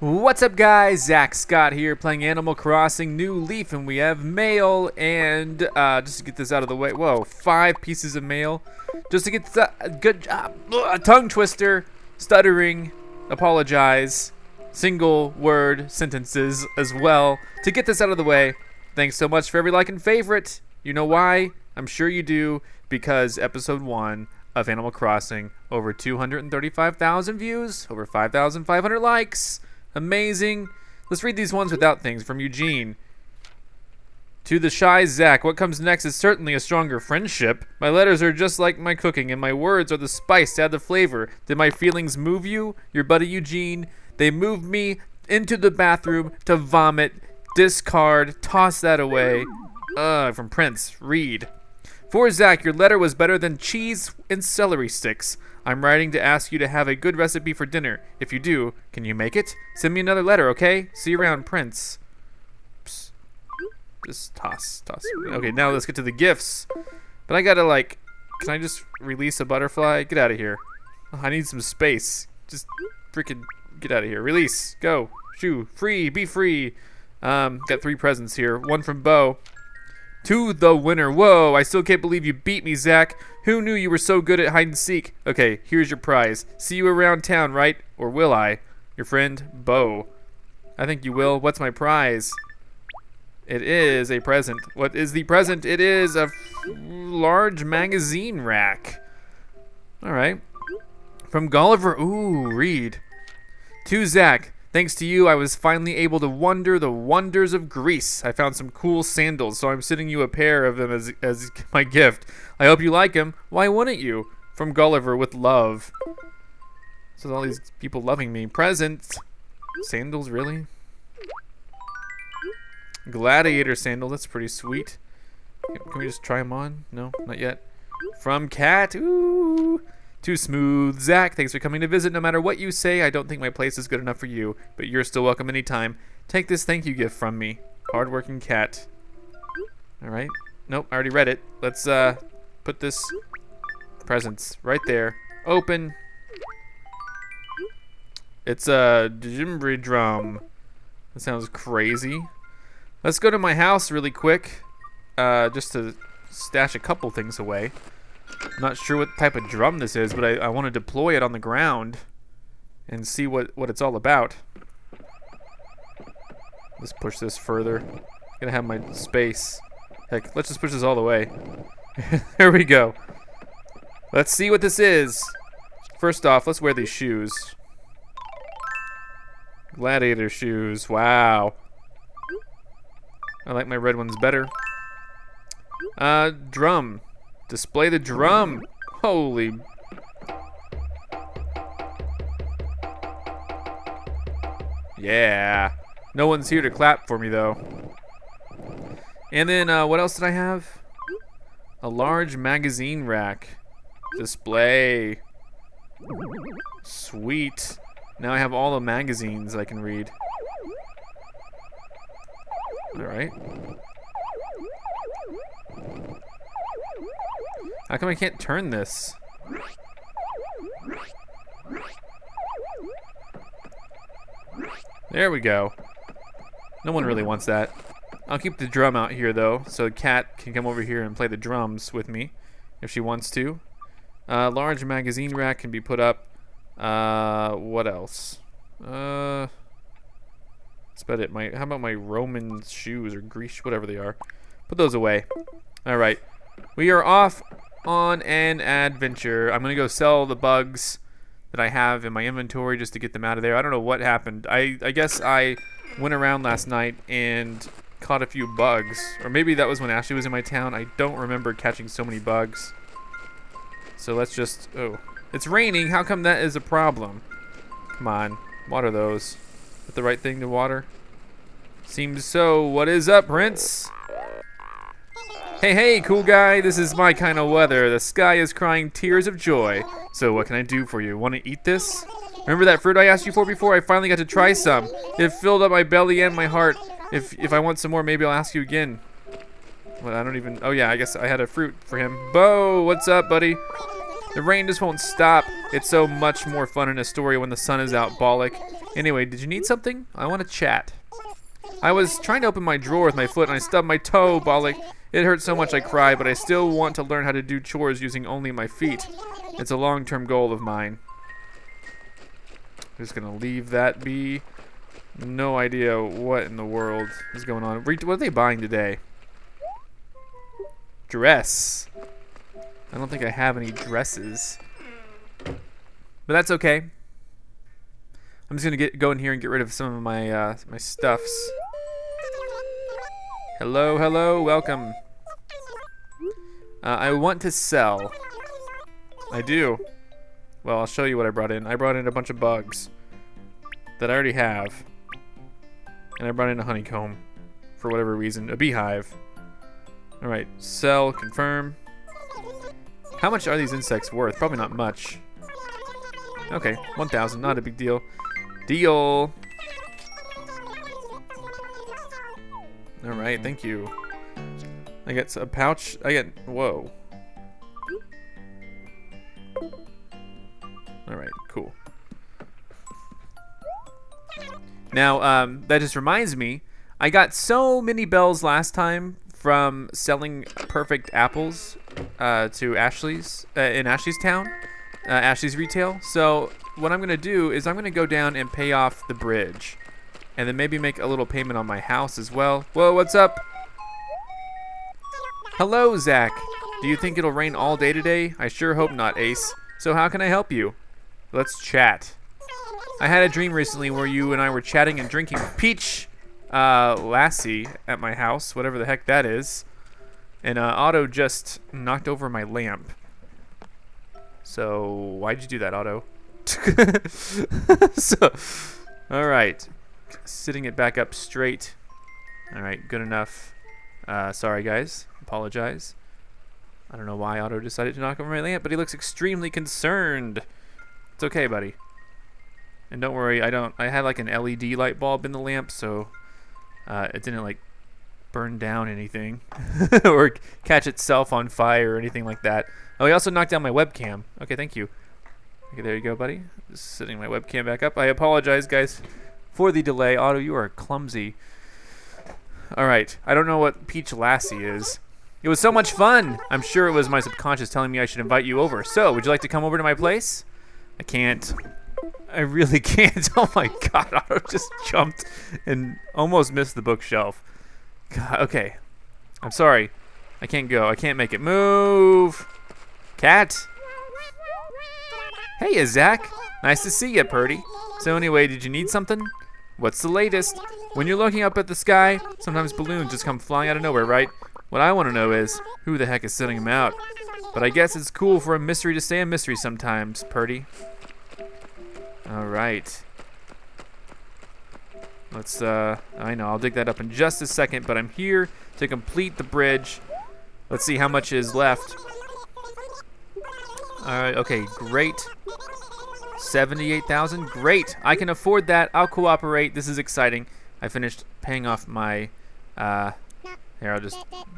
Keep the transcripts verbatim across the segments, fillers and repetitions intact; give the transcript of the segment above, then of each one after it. What's up, guys? Zack Scott here, playing Animal Crossing New Leaf, and we have mail, and uh, just to get this out of the way, whoa, five pieces of mail, just to get this uh, good job, uh, tongue twister, stuttering, apologize, single word sentences as well, to get this out of the way. Thanks so much for every like and favorite. You know why? I'm sure you do, because episode one of Animal Crossing, over two hundred thirty-five thousand views, over five thousand five hundred likes. Amazing. Let's read these ones without things. From Eugene. To the shy Zach, what comes next is certainly a stronger friendship. My letters are just like my cooking, and my words are the spice to add the flavor. Did my feelings move you? Your buddy Eugene. They moved me into the bathroom to vomit, discard, toss that away. Uh, from Prince. Read. For Zach, your letter was better than cheese and celery sticks. I'm writing to ask you to have a good recipe for dinner. If you do, can you make it? Send me another letter, okay? See you around, Prince. Psst. Just toss, toss. Okay, now let's get to the gifts. But I gotta, like, can I just release a butterfly? Get out of here. Oh, I need some space. Just freaking get out of here. Release, go, shoo, free, be free. Um, got three presents here. One from Bo. To the winner. Whoa, I still can't believe you beat me, Zach. Who knew you were so good at hide and seek? Okay, here's your prize. See you around town, right? Or will I? Your friend, Bo. I think you will. What's my prize? It is a present. What is the present? It is a large magazine rack. All right. From Gulliver. Ooh, read. To Zach. Thanks to you, I was finally able to wonder the wonders of Greece. I found some cool sandals, so I'm sending you a pair of them as, as my gift. I hope you like them. Why wouldn't you? From Gulliver with love. So all these people loving me. Presents. Sandals, really? Gladiator sandal, that's pretty sweet. Can we just try them on? No, not yet. From Cat. Ooh. Too smooth. Zach, thanks for coming to visit. No matter what you say, I don't think my place is good enough for you, but you're still welcome anytime. Take this thank you gift from me. Hardworking Cat. Alright. Nope, I already read it. Let's uh, put this presents right there. Open. It's a djembe drum. That sounds crazy. Let's go to my house really quick, uh, just to stash a couple things away. Not sure what type of drum this is, but I, I want to deploy it on the ground and see what, what it's all about. Let's push this further. I'm gonna have my space. Heck, let's just push this all the way. There we go. Let's see what this is. First off, let's wear these shoes. Gladiator shoes. Wow. I like my red ones better. Uh, drum. Display the drum. Holy. Yeah. No one's here to clap for me, though. And then, uh, what else did I have? A large magazine rack. Display. Sweet. Now I have all the magazines I can read. Alright. How come I can't turn this? There we go. No one really wants that. I'll keep the drum out here, though, so Cat can come over here and play the drums with me if she wants to. Uh, large magazine rack can be put up. Uh, what else? Uh, that's about it. My, how about my Roman shoes or Greece, whatever they are? Put those away. All right. We are off on an adventure. I'm gonna go sell the bugs that I have in my inventory just to get them out of there. I don't know what happened. I, I guess I went around last night and caught a few bugs. Or maybe that was when Ashley was in my town. I don't remember catching so many bugs. So let's just, oh. It's raining, how come that is a problem? Come on, water those. Is that the right thing to water? Seems so. What is up, Prince? Hey, hey, cool guy, this is my kind of weather. The sky is crying tears of joy. So what can I do for you? Want to eat this? Remember that fruit I asked you for before? I finally got to try some. It filled up my belly and my heart. If if I want some more, maybe I'll ask you again. Well, I don't even... Oh, yeah, I guess I had a fruit for him. Bo, what's up, buddy? The rain just won't stop. It's so much more fun in Astoria when the sun is out, bollock. Anyway, did you need something? I want to chat. I was trying to open my drawer with my foot and I stubbed my toe, bollock. It hurt so much I cried, but I still want to learn how to do chores using only my feet. It's a long-term goal of mine. I'm just gonna leave that be. No idea what in the world is going on. What are they buying today? Dress. I don't think I have any dresses. But that's okay. I'm just gonna get go in here and get rid of some of my uh, my stuffs. Hello, hello, welcome. Uh, I want to sell. I do. Well, I'll show you what I brought in. I brought in a bunch of bugs that I already have. And I brought in a honeycomb for whatever reason. A beehive. Alright, sell, confirm. How much are these insects worth? Probably not much. Okay, one thousand, not a big deal. Deal! All right, thank you. I get a pouch. I get whoa. All right, cool. Now um, that just reminds me, I got so many bells last time from selling perfect apples uh, to Ashley's uh, in Ashley's town, uh, Ashley's retail. So what I'm gonna do is I'm gonna go down and pay off the bridge. And then maybe make a little payment on my house as well. Whoa, what's up? Hello, Zack. Do you think it'll rain all day today? I sure hope not, Ace. So how can I help you? Let's chat. I had a dream recently where you and I were chatting and drinking peach uh, lassi at my house, whatever the heck that is. And uh, Otto just knocked over my lamp. So why'd you do that, Otto? So, all right. Sitting it back up straight. Alright, good enough. Uh, sorry guys, apologize. I don't know why Otto decided to knock over my lamp, but he looks extremely concerned. It's okay, buddy. And don't worry, I don't I had like an L E D light bulb in the lamp, so uh, it didn't like burn down anything or catch itself on fire or anything like that. Oh, he also knocked down my webcam. Okay, thank you. Okay, there you go, buddy. Just sitting my webcam back up. I apologize, guys. For the delay, Otto, you are clumsy. Alright, I don't know what peach lassi is. It was so much fun! I'm sure it was my subconscious telling me I should invite you over. So, would you like to come over to my place? I can't. I really can't. Oh my god, Otto just jumped and almost missed the bookshelf. God, okay. I'm sorry. I can't go. I can't make it. Move! Cat! Hey, Zack. Nice to see you, Purdy. So anyway, did you need something? What's the latest? When you're looking up at the sky, sometimes balloons just come flying out of nowhere, right? What I want to know is, who the heck is sending them out? But I guess it's cool for a mystery to stay a mystery sometimes, Purdy. Alright. Let's, uh, I know, I'll dig that up in just a second, but I'm here to complete the bridge. Let's see how much is left. Alright, okay, great. seventy-eight thousand, great. I can afford that. I'll cooperate. This is exciting. I finished paying off my uh here, I'll just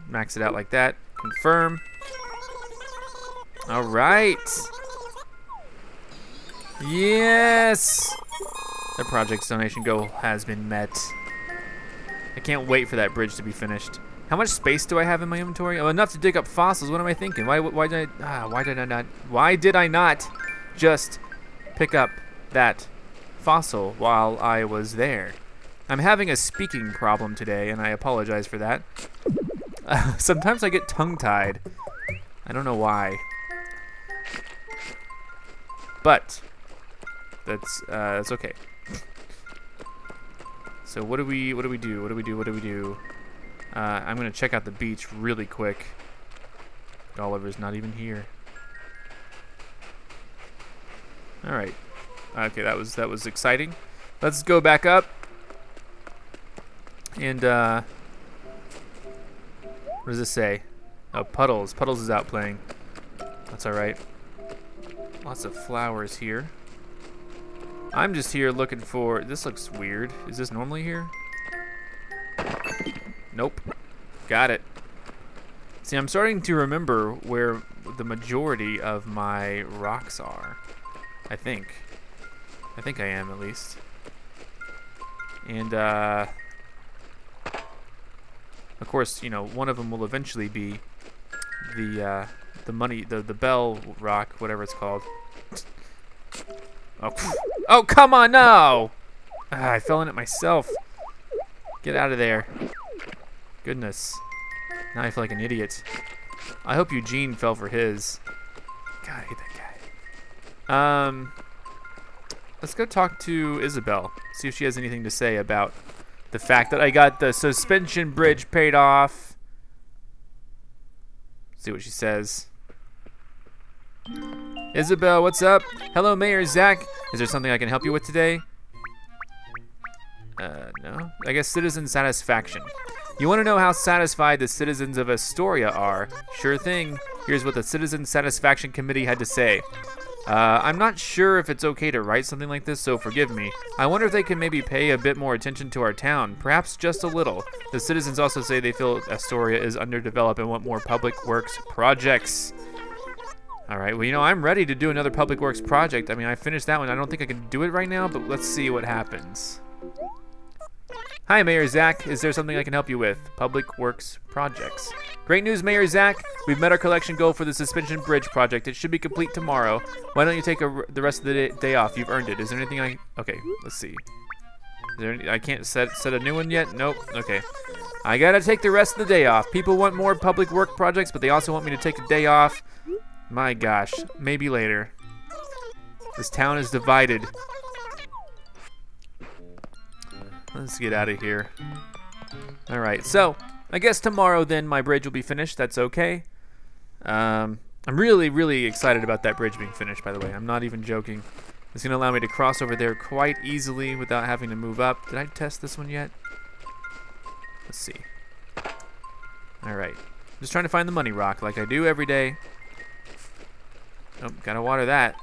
max it out like that. Confirm. All right. Yes. The project's donation goal has been met. I can't wait for that bridge to be finished. How much space do I have in my inventory? Oh, enough to dig up fossils. What am I thinking? Why why did I ah, why did I not why did I not just pick up that fossil while I was there? I'm having a speaking problem today, and I apologize for that. Uh, sometimes I get tongue-tied. I don't know why. But that's uh, that's okay. So what do we what do we do? What do we do? What do we do? Uh, I'm gonna check out the beach really quick. Gulliver's not even here. All right. Okay, that was that was exciting. Let's go back up and uh, what does this say? Oh, Puddles. Puddles is out playing. That's all right. Lots of flowers here. I'm just here looking for. This looks weird. Is this normally here? Nope. Got it. See, I'm starting to remember where the majority of my rocks are. I think. I think I am, at least. And, uh... of course, you know, one of them will eventually be the, uh, the money, the, the bell rock, whatever it's called. Oh, oh come on, no! Ah, I fell in it myself. Get out of there. Goodness. Now I feel like an idiot. I hope Eugene fell for his. God, I hate that guy. Um, let's go talk to Isabel. See if she has anything to say about the fact that I got the suspension bridge paid off. See what she says. Isabel, what's up? Hello, Mayor Zack. Is there something I can help you with today? Uh, no. I guess citizen satisfaction. You want to know how satisfied the citizens of Astoria are? Sure thing. Here's what the Citizen Satisfaction Committee had to say. Uh, I'm not sure if it's okay to write something like this, so forgive me. I wonder if they can maybe pay a bit more attention to our town, perhaps just a little. The citizens also say they feel Astoria is underdeveloped and want more public works projects. Alright, well, you know, I'm ready to do another public works project. I mean, I finished that one. I don't think I can do it right now, but let's see what happens. Hi, Mayor Zack. Is there something I can help you with? Public Works Projects. Great news, Mayor Zack. We've met our collection goal for the Suspension Bridge project. It should be complete tomorrow. Why don't you take a, the rest of the day, day off? You've earned it. Is there anything I... Okay, let's see. Is there any, I can't set, set a new one yet? Nope. Okay. I gotta take the rest of the day off. People want more public work projects, but they also want me to take a day off. My gosh. Maybe later. This town is divided. Let's get out of here. Alright, so I guess tomorrow then my bridge will be finished. That's okay. Um, I'm really, really excited about that bridge being finished, by the way. I'm not even joking. It's going to allow me to cross over there quite easily without having to move up. Did I test this one yet? Let's see. Alright. Just trying to find the money rock like I do every day. Oh, gotta water that.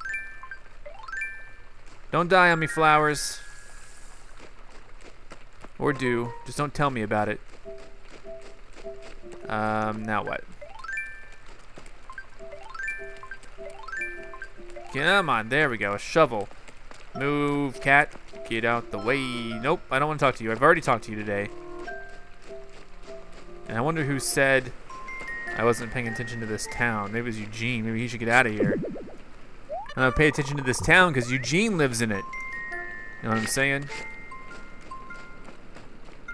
Don't die on me, flowers. Or do. Just don't tell me about it. Um, now what? Come on, there we go. A shovel. Move, cat. Get out the way. Nope, I don't want to talk to you. I've already talked to you today. And I wonder who said I wasn't paying attention to this town. Maybe it was Eugene. Maybe he should get out of here. I'm going to pay attention to this town because Eugene lives in it. You know what I'm saying?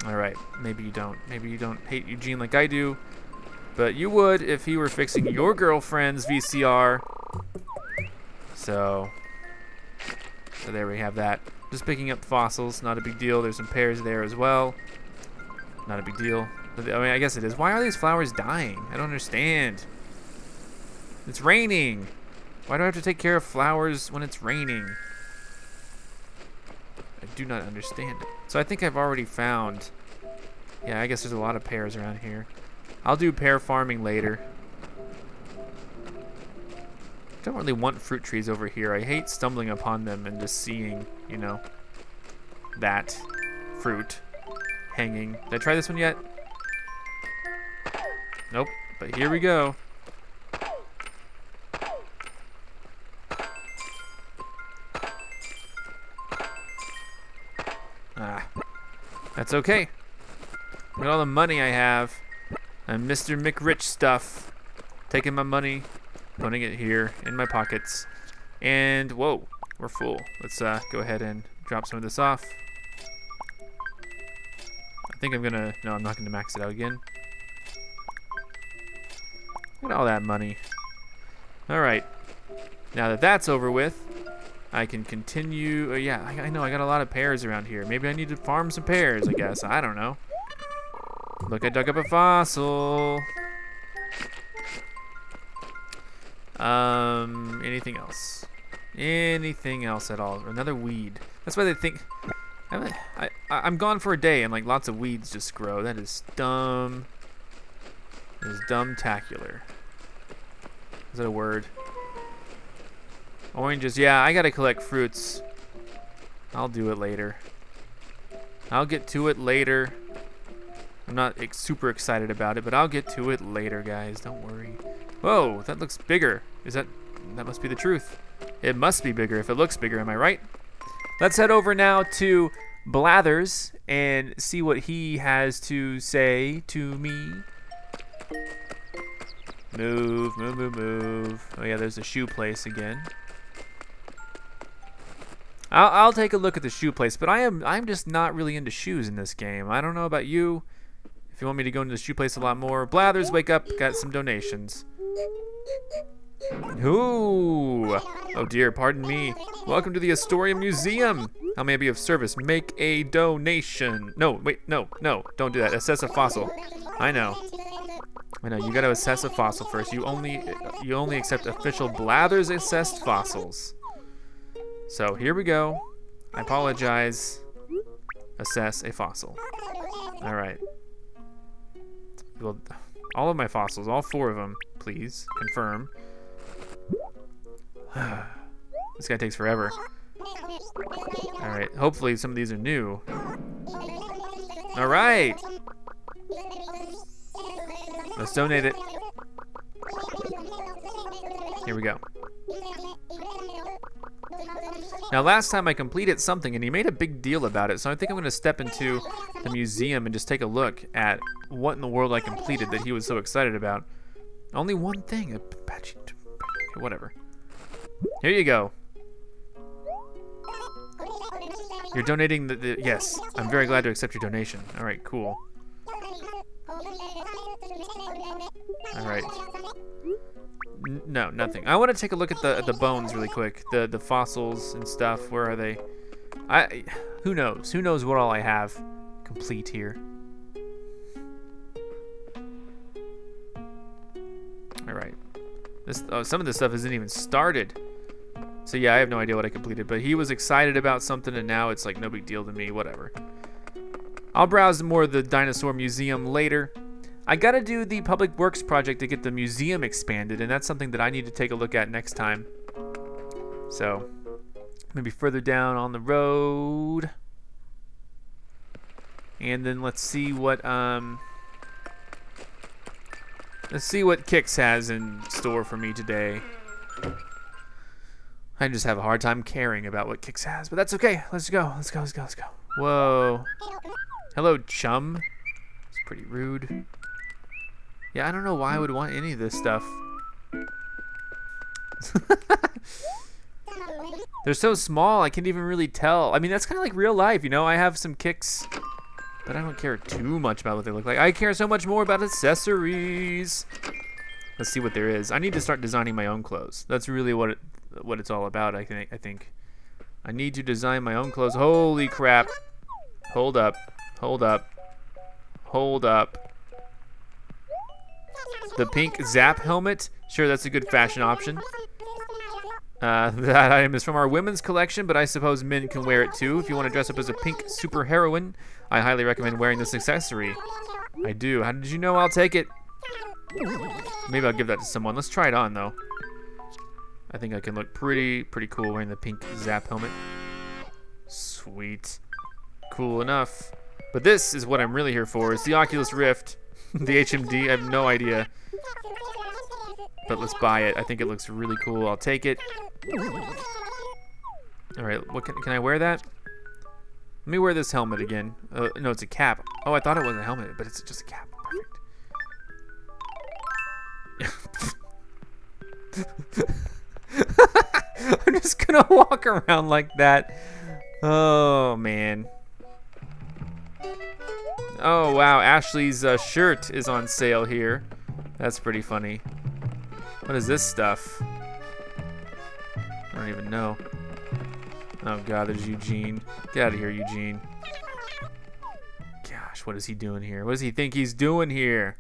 Alright, maybe you don't. Maybe you don't hate Eugene like I do, but you would if he were fixing your girlfriend's V C R. So, so there we have that. Just picking up fossils, not a big deal. There's some pears there as well. Not a big deal. But, I mean, I guess it is. Why are these flowers dying? I don't understand. It's raining. Why do I have to take care of flowers when it's raining? I do not understand it. So I think I've already found... Yeah, I guess there's a lot of pears around here. I'll do pear farming later. Don't really want fruit trees over here. I hate stumbling upon them and just seeing, you know, that fruit hanging. Did I try this one yet? Nope, but here we go. Ah, that's okay. With all the money I have, I'm Mister McRich stuff, taking my money, putting it here in my pockets, and whoa, we're full. Let's uh, go ahead and drop some of this off. I think I'm gonna. No, I'm not gonna max it out again. Look at all that money. All right. Now that that's over with. I can continue. Uh, yeah, I, I know I got a lot of pears around here. Maybe I need to farm some pears, I guess. I don't know. Look, I dug up a fossil. Um, anything else? Anything else at all? Another weed. That's why they think I, I, I'm gone for a day and like lots of weeds just grow. That is dumb. That is dumbtacular. Is that a word? Oranges, yeah, I gotta collect fruits. I'll do it later. I'll get to it later. I'm not ex super excited about it, but I'll get to it later, guys. Don't worry. Whoa, that looks bigger. Is that... that must be the truth. It must be bigger if it looks bigger, am I right? Let's head over now to Blathers and see what he has to say to me. Move, move, move, move. Oh yeah, there's the shoe place again. I'll, I'll take a look at the shoe place, but I am I'm just not really into shoes in this game. I don't know about you. If you want me to go into the shoe place a lot more. Blathers, wake up. Got some donations. Ooh. Oh dear, pardon me. Welcome to the Astoria Museum. How may I be of service? Make a donation. No, wait, no, no. Don't do that. Assess a fossil. I know. I know, you gotta assess a fossil first. You only you only accept official Blathers assessed fossils. So here we go. I apologize. Assess a fossil. Alright. Well, all of my fossils, all four of them, please. Confirm. This guy takes forever. Alright, hopefully some of these are new. Alright! Let's donate it. Here we go. Now last time I completed something and he made a big deal about it, so I think I'm going to step into the museum and just take a look at what in the world I completed that he was so excited about. Only one thing, whatever. Here you go. You're donating the, the yes, I'm very glad to accept your donation. Alright, cool. Alright. No, nothing. I want to take a look at the at the bones really quick. The the fossils and stuff. Where are they? I who knows? Who knows what all I have complete here? All right. This oh, some of this stuff isn't even started. So yeah, I have no idea what I completed. But he was excited about something, and now it's like no big deal to me. Whatever. I'll browse more of the dinosaur museum later. I gotta do the public works project to get the museum expanded, and that's something that I need to take a look at next time. So, maybe further down on the road. And then let's see what, um... let's see what Kix has in store for me today. I just have a hard time caring about what Kix has, but that's okay. Let's go, let's go, let's go, let's go. Whoa. Hello, chum. It's pretty rude. Yeah, I don't know why I would want any of this stuff. They're so small, I can't even really tell. I mean, that's kind of like real life, you know? I have some Kix, but I don't care too much about what they look like. I care so much more about accessories. Let's see what there is. I need to start designing my own clothes. That's really what it, what it's all about, I think. I think. I need to design my own clothes. Holy crap. Hold up. Hold up. Hold up. The pink Zap helmet, sure, that's a good fashion option. Uh, that item is from our women's collection, but I suppose men can wear it too. If you want to dress up as a pink superheroine, I highly recommend wearing this accessory. I do. How did you know? I'll take it. Maybe I'll give that to someone. Let's try it on, though. I think I can look pretty, pretty cool wearing the pink Zap helmet. Sweet. Cool enough. But this is what I'm really here for, is the Oculus Rift. The H M D, I have no idea. But let's buy it. I think it looks really cool. I'll take it. Alright, what can, can I wear that? Let me wear this helmet again. Uh, no, it's a cap. Oh, I thought it was a helmet, but it's just a cap. Perfect. I'm just gonna walk around like that. Oh, man. Oh wow, Ashley's uh, shirt is on sale here. That's pretty funny. What is this stuff? I don't even know. Oh god, there's Eugene. Get out of here, Eugene. Gosh, what is he doing here? What does he think he's doing here?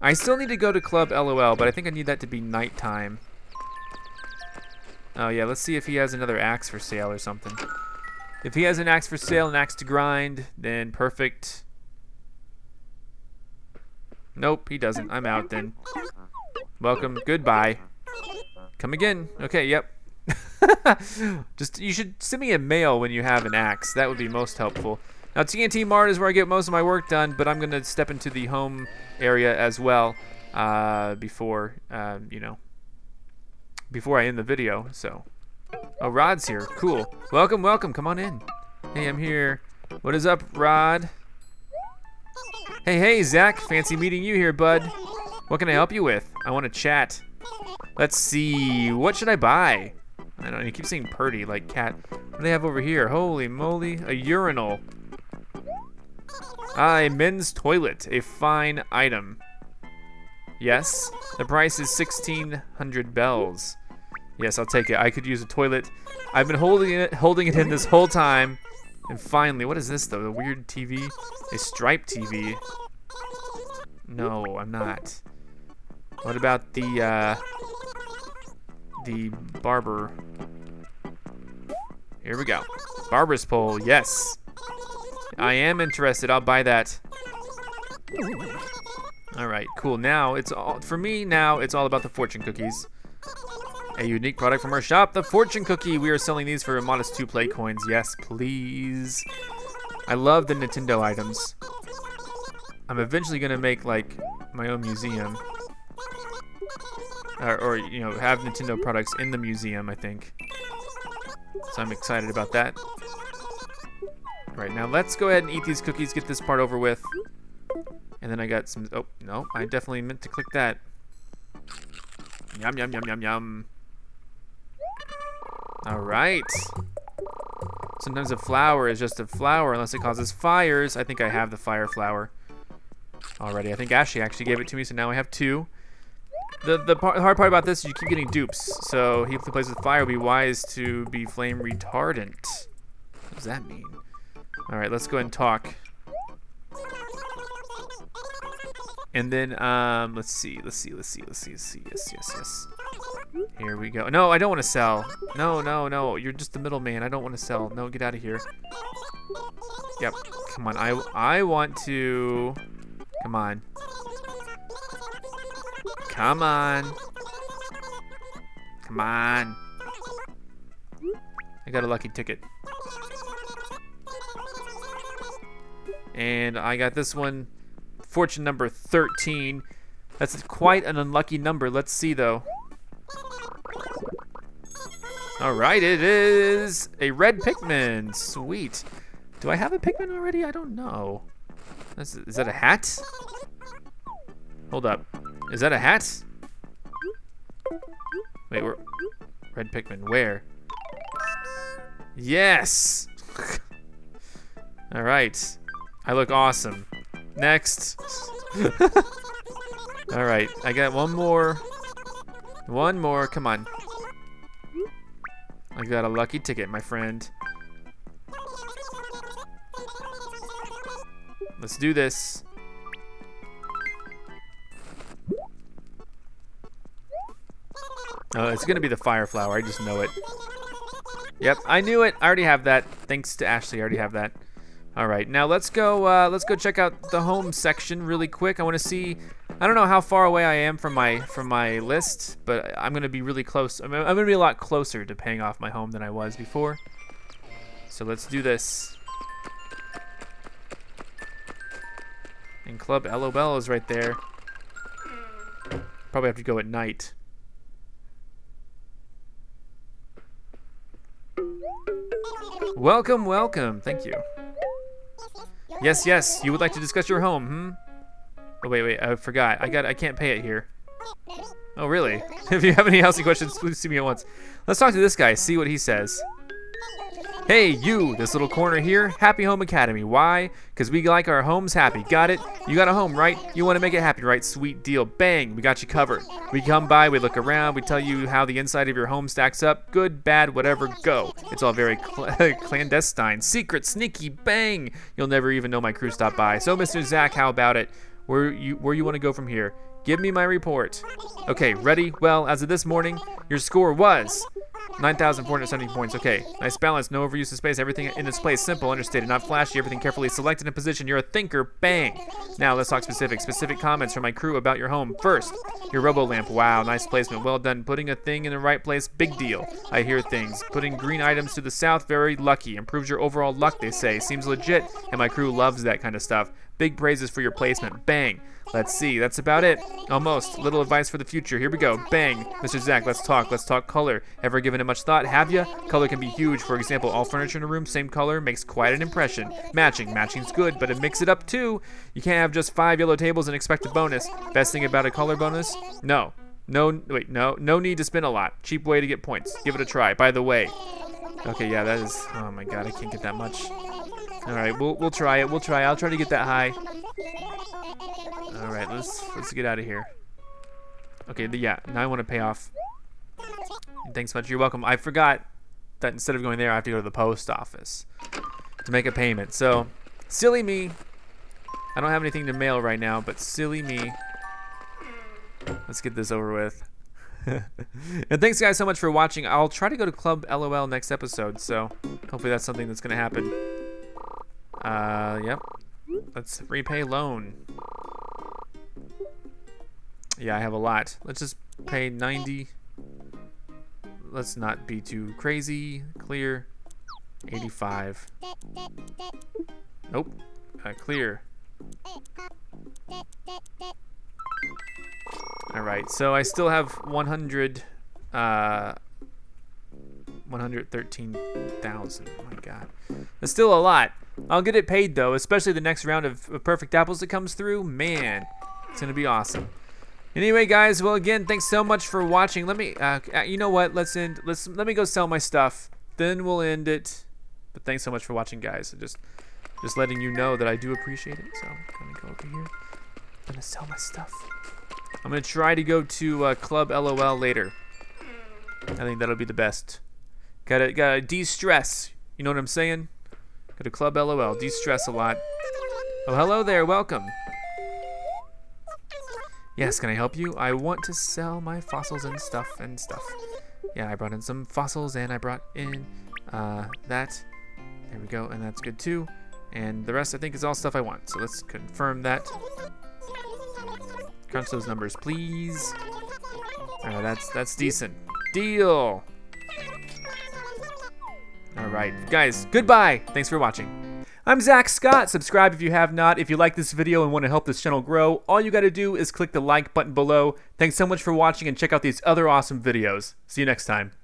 I still need to go to Club L O L, but I think I need that to be nighttime. Oh yeah, let's see if he has another axe for sale or something. If he has an axe for sale, an axe to grind, then perfect. Nope, he doesn't. I'm out then. Welcome. Goodbye. Come again. Okay, yep. Just you should send me a mail when you have an axe. That would be most helpful. Now, T N T Mart is where I get most of my work done, but I'm going to step into the home area as well uh, before, uh, you know, before I end the video, so. Oh, Rod's here. Cool. Welcome, welcome. Come on in. Hey, I'm here. What is up, Rod? Hey, hey, Zach. Fancy meeting you here, bud. What can I help you with? I want to chat. Let's see. What should I buy? I don't know. You keep saying Purdy, like Cat. What do they have over here? Holy moly. A urinal. Ah, a men's toilet. A fine item. Yes. The price is sixteen hundred bells. Yes, I'll take it. I could use a toilet. I've been holding it, holding it in this whole time. And finally, what is this though? The weird T V? A striped T V? No, I'm not. What about the uh, the barber? Here we go. Barber's pole. Yes, I am interested. I'll buy that. All right, cool. Now it's all for me. Now it's all about the fortune cookies. A unique product from our shop, the fortune cookie. We are selling these for a modest two play coins. Yes, please. I love the Nintendo items. I'm eventually gonna make like my own museum, or, or you know, have Nintendo products in the museum, I think. So I'm excited about that. All right, now let's go ahead and eat these cookies, get this part over with. And then I got some, oh no, I definitely meant to click that. Yum, yum, yum, yum, yum. All right. Sometimes a flower is just a flower unless it causes fires. I think I have the fire flower already. I think Ashley actually gave it to me, so now I have two. The the, part, the hard part about this is you keep getting dupes. So he who plays with fire will be wise to be flame retardant. What does that mean? All right, let's go ahead and talk. And then um, let's see, let's see, let's see, let's see, let's see. Yes, yes, yes. Here we go. No, I don't want to sell. No, no, no. You're just the middleman. I don't want to sell. No, get out of here. Yep. Come on. I I want to. Come on. Come on. Come on. I got a lucky ticket. And I got this one. Fortune number thirteen. That's quite an unlucky number. Let's see though. All right, it is a red Pikmin. Sweet. Do I have a Pikmin already? I don't know. That's, is that a hat? Hold up. Is that a hat? Wait, we're red Pikmin. Where? Yes. All right. I look awesome. Next. All right, I got one more. One more, come on. I got a lucky ticket, my friend. Let's do this. Oh, it's gonna be the fire flower, I just know it. Yep, I knew it, I already have that. Thanks to Ashley, I already have that. All right, now let's go. Uh, let's go check out the home section really quick. I want to see. I don't know how far away I am from my from my list, but I'm gonna be really close. I'm, I'm gonna be a lot closer to paying off my home than I was before. So let's do this. And Club LOL is right there. Probably have to go at night. Welcome, welcome. Thank you. Yes, yes. You would like to discuss your home, hmm? Oh wait, wait. I forgot. I got. I can't pay it here. Oh really? If you have any housing questions, please see me at once. Let's talk to this guy. See what he says. Hey, you. This little corner here. Happy Home Academy. Why? Because we like our homes happy. Got it? You got a home, right? You want to make it happy, right? Sweet deal. Bang. We got you covered. We come by. We look around. We tell you how the inside of your home stacks up. Good, bad, whatever. Go. It's all very cl clandestine, secret, sneaky. Bang. You'll never even know my crew stopped by. So, Mister Zach, how about it? Where you where you want to go from here? Give me my report. Okay, ready? Well, as of this morning, your score was nine thousand four hundred seventy points. Okay, nice balance. No overuse of space. Everything in its place. Simple, understated, not flashy. Everything carefully selected and positioned. You're a thinker. Bang. Now let's talk specific. Specific comments from my crew about your home. First, your robo-lamp. Wow, nice placement. Well done. Putting a thing in the right place. Big deal. I hear things. Putting green items to the south. Very lucky. Improves your overall luck, they say. Seems legit, and my crew loves that kind of stuff. Big praises for your placement. Bang. Let's see. That's about it. Almost. Little advice for the future. Here we go. Bang. Mister Zack, let's talk. Let's talk color. Ever given it much thought? Have ya? Color can be huge. For example, all furniture in a room, same color, makes quite an impression. Matching. Matching's good, but it mix it up too. You can't have just five yellow tables and expect a bonus. Best thing about a color bonus? No. No, wait, no. No need to spend a lot. Cheap way to get points. Give it a try. By the way. Okay, yeah, that is... Oh my god, I can't get that much. Alright, we'll, we'll try it. We'll try. I'll try to get that high. Alright, let's let's get out of here. Okay, yeah, now I want to pay off. Thanks much. You're welcome. I forgot that instead of going there, I have to go to the post office to make a payment. So, silly me. I don't have anything to mail right now, but silly me. Let's get this over with. And thanks guys so much for watching. I'll try to go to Club LOL next episode, so hopefully that's something that's going to happen. Uh, yep. Let's repay loan. Yeah, I have a lot. Let's just pay ninety. Let's not be too crazy. Clear. eighty-five. Nope. Uh, clear. Alright, so I still have one hundred, uh... one hundred thirteen thousand. Oh my god. That's still a lot. I'll get it paid though, especially the next round of, of Perfect Apples that comes through. Man, it's gonna be awesome. Anyway, guys. Well, again, thanks so much for watching. Let me. Uh, you know what? Let's end. Let's. Let me go sell my stuff. Then we'll end it. But thanks so much for watching, guys. Just, just letting you know that I do appreciate it. So I'm gonna go over here. I'm gonna sell my stuff. I'm gonna try to go to uh, Club LOL later. I think that'll be the best. Gotta, gotta de-stress. You know what I'm saying? Go to Club LOL. De-stress a lot. Oh, hello there. Welcome. Yes, can I help you? I want to sell my fossils and stuff and stuff. Yeah, I brought in some fossils and I brought in uh, that. There we go. And that's good too. And the rest I think is all stuff I want. So let's confirm that. Crunch those numbers, please. Uh, that's, that's decent. Deal. Alright, guys, goodbye. Thanks for watching. I'm Zack Scott. Subscribe if you have not. If you like this video and want to help this channel grow, all you got to do is click the like button below. Thanks so much for watching and check out these other awesome videos. See you next time.